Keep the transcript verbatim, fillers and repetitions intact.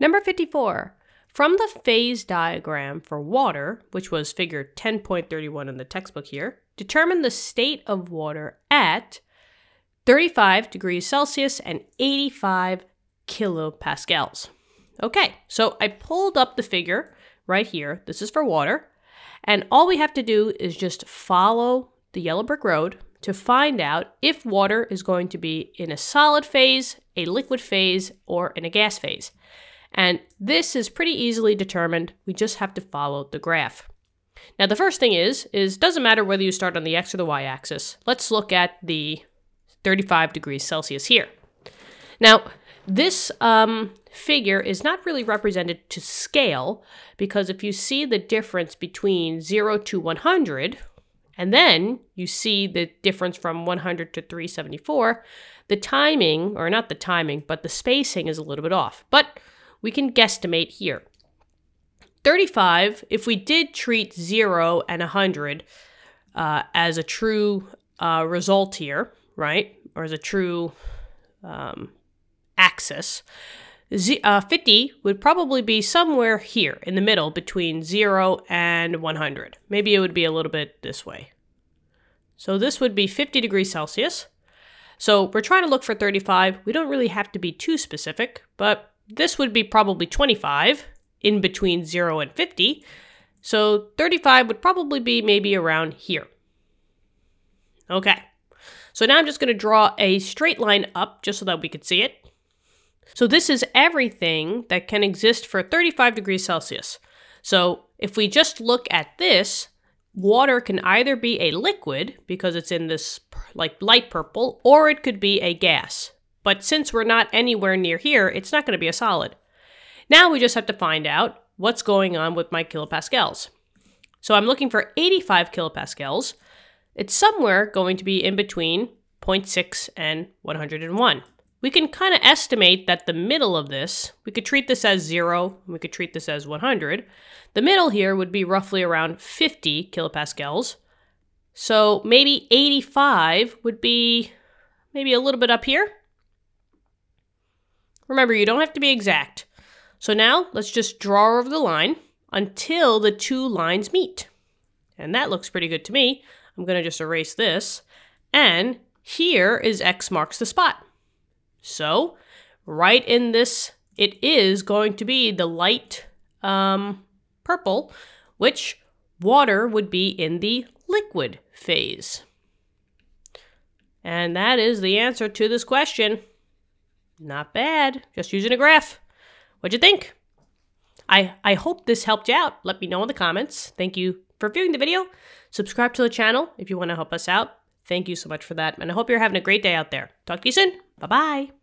Number fifty-four. From the phase diagram for water, which was figure ten point three one in the textbook here, determine the state of water at thirty-five degrees Celsius and eighty-five kilopascals. Okay, so I pulled up the figure right here. This is for water. And all we have to do is just follow the yellow brick road to find out if water is going to be in a solid phase, a liquid phase, or in a gas phase. And this is pretty easily determined. We just have to follow the graph. Now, the first thing is, is doesn't matter whether you start on the X or the Y axis. Let's look at the thirty-five degrees Celsius here. Now, this um, figure is not really represented to scale, because if you see the difference between zero to one hundred, and then you see the difference from one hundred to three seventy-four, the timing, or not the timing, but the spacing is a little bit off. But we can guesstimate here. thirty-five, if we did treat zero and one hundred uh, as a true uh, result here, right, or as a true um, axis, Z uh, fifty would probably be somewhere here in the middle between zero and one hundred. Maybe it would be a little bit this way. So this would be fifty degrees Celsius. So we're trying to look for thirty-five. We don't really have to be too specific, but this would be probably twenty-five in between zero and fifty. So thirty-five would probably be maybe around here. Okay. So now I'm just going to draw a straight line up just so that we could see it. So this is everything that can exist for thirty-five degrees Celsius. So if we just look at this, water can either be a liquid, because it's in this like light purple, or it could be a gas. But since we're not anywhere near here, it's not going to be a solid. Now we just have to find out what's going on with my kilopascals. So I'm looking for eighty-five kilopascals. It's somewhere going to be in between zero point six and one hundred one. We can kind of estimate that the middle of this, we could treat this as zero, we could treat this as one hundred. The middle here would be roughly around fifty kilopascals. So maybe eighty-five would be maybe a little bit up here. Remember, you don't have to be exact. So now let's just draw over the line until the two lines meet. And that looks pretty good to me. I'm going to just erase this. And here is X marks the spot. So, right in this, it is going to be the light um, purple, which water would be in the liquid phase. And that is the answer to this question. Not bad. Just using a graph. What'd you think? I, I hope this helped you out. Let me know in the comments. Thank you for viewing the video. Subscribe to the channel if you want to help us out. Thank you so much for that, and I hope you're having a great day out there. Talk to you soon. Bye-bye.